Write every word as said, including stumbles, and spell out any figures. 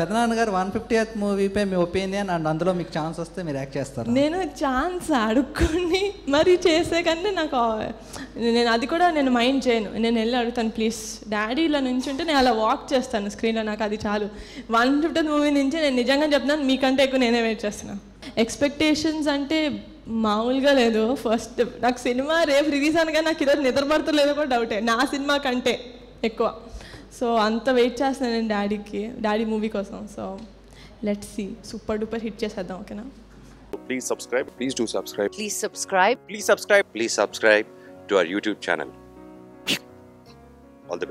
పెదనాన్న గారు one fiftieth movie పై మీ ఒపీనియన్ అండ్ అందులో మీకు ఛాన్స్ వస్తే మీరు యాక్ట్ చేస్తారా? నేను ఛాన్స్ అడుక్కుని మరి చేసే కన్నా నాకు నేను అది కూడా నేను మైండ్ చేయను. నేను వెళ్ళి అడుగుతాను ప్లీజ్ డాడీ ఇలా నుంచి ఉంటే నేను అలా వాక్ చేస్తాను స్క్రీన్లో, నాకు అది చాలు. వన్ ఫిఫ్టీత్ మూవీ నుంచి నేను నిజంగా చెప్తున్నాను మీకంటే ఎక్కువ నేనే వెయిట్ చేస్తున్నాను. ఎక్స్పెక్టేషన్స్ అంటే మామూలుగా లేదు. ఫస్ట్ నాకు సినిమా రేపు రిలీజ్ అనగా నాకు ఈరోజు నిద్రపడతలేదో కూడా డౌటే, నా సినిమా కంటే ఎక్కువ. సో అంత వెయిట్ చేస్తున్నాను నేను డాడీకి, డాడీ మూవీ కోసం. So let's see, super duper hit చేసేద్దాం. ఓకేనా? Please subscribe, please do subscribe, please subscribe, please subscribe, please subscribe to our YouTube channel.